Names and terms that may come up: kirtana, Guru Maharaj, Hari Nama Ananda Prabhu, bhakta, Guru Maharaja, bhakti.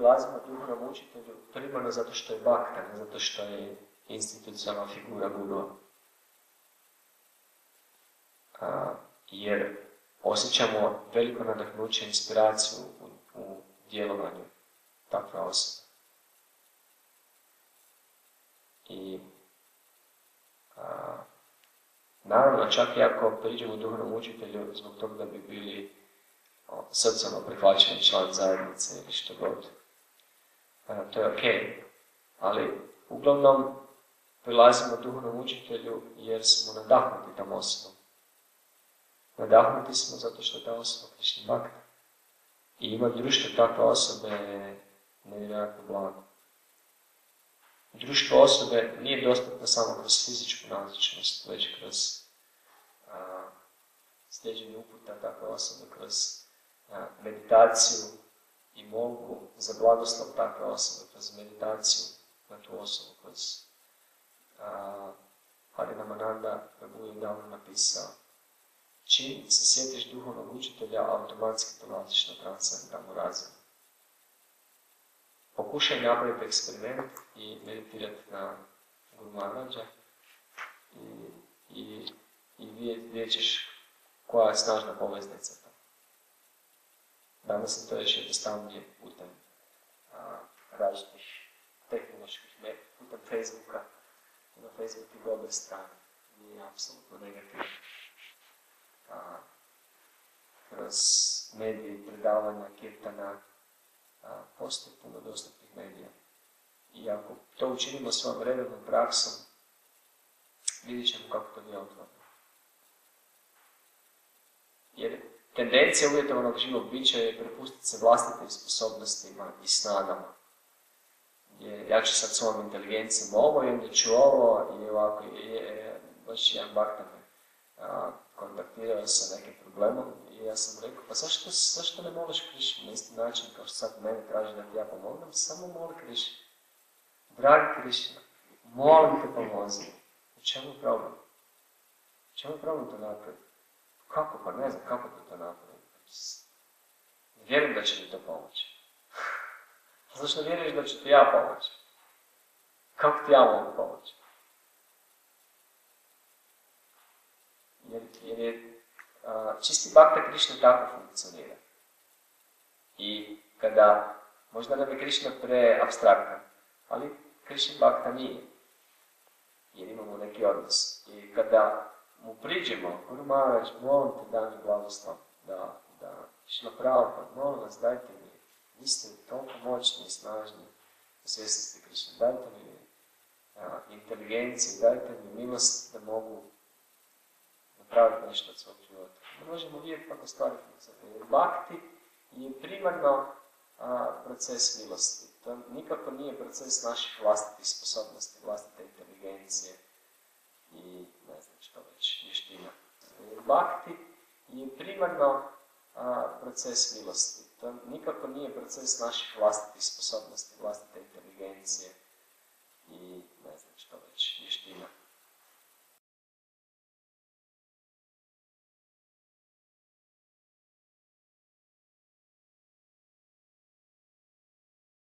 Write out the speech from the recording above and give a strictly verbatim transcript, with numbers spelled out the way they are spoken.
dolazimo tu na učitelju primarno zato što je bhakta, ne zato što je institucionalna figura gurua. A, jer osjećamo veliko nadahnuće i inspiraciju u, u djelovanju takve osobe. I a, naravno, čak i ako priđemo duhovnom učitelju zbog toga da bi bili o, srcano prihvaćeni član zajednice ili što god, a, to je ok. Ali uglavnom prilazimo duhovnom učitelju jer smo nadahnuti tom osobom. Nadahnuti smo zato što je ta osoba Krišna bhakta. I ima društvo takve osobe nevjerojatno blago. Društvo osobe nije dostatno samo kroz fizičku nazočnost, već kroz a, sljeđenje uputa takve osobe, kroz a, meditaciju i molbu za blagoslov takve osobe, kroz meditaciju na tu osobu, kroz a, Hari Nama Ananda Prabhu je davno napisao: čim se sjetiš duhovnog učitelja, automatski dolaziš na transcendentalnu razinu. Pokušaj napraviti eksperiment i meditirati na Guru Maharaja i, i, i vidjet ćeš koja je snažna poveznica tamo. Danas je to još jednostavnije putem a, različitih tehnoloških metoda, putem Facebooka. Na Facebooku je dobra strana, nije apsolutno negativno. A, kroz medije, predavanja, kirtana, a, postoji puno dostupnih medija. I ako to učinimo svojom redovnom praksom, vidjet ćemo kako to djelotvorno. Jer tendencija uvjetovanog živog bića je prepustiti se vlastitim sposobnostima i snagama. Jer ja ću sad svojom inteligencijom ovo i onda ću ovo i ovako, je, je, baš jedan bhakta me kontaktirao sa nekim problemom i ja sam rekao, pa zašto, zašto ne moliš Krišnu na isti način kao što sad mene traži da ti ja pomognem, samo moli Krišnu. Dragi Krišna, molim te pomozi. U čemu je problem? U čemu je problem to napraviti? Kako? Pa ne znam kako to napraviti. Ne vjerujem da će mi to pomoći. Zašto vjeruješ da ću ti ja pomoći? Kako ti ja mogu pomoći? Jer, jer je a, čisti bhakta Krišna tako funkcionira. I kada, možda nam je Krišna preapstraktan, ali Krišna bhakta nije. Jer imamo neki odnos. I kada mu priđemo, Guru Maharaj, molim te da mi blagoslov, da, da Krišna prava, molim vas, dajte mi, vi ste toliko moćni i snažni, svjesni Krišna, dajte mi a, inteligenciju, dajte mi milost da mogu praviti nešto od svog života. Možemo vidjeti kako stvari funkcioniraju. Bhakti je primarno a, proces milosti. To nikako nije proces naših vlastitih sposobnosti, vlastite inteligencije i ne znam što već, vještina. Bhakti je primarno a, proces milosti. To nikako nije proces naših vlastitih sposobnosti, vlastite inteligencije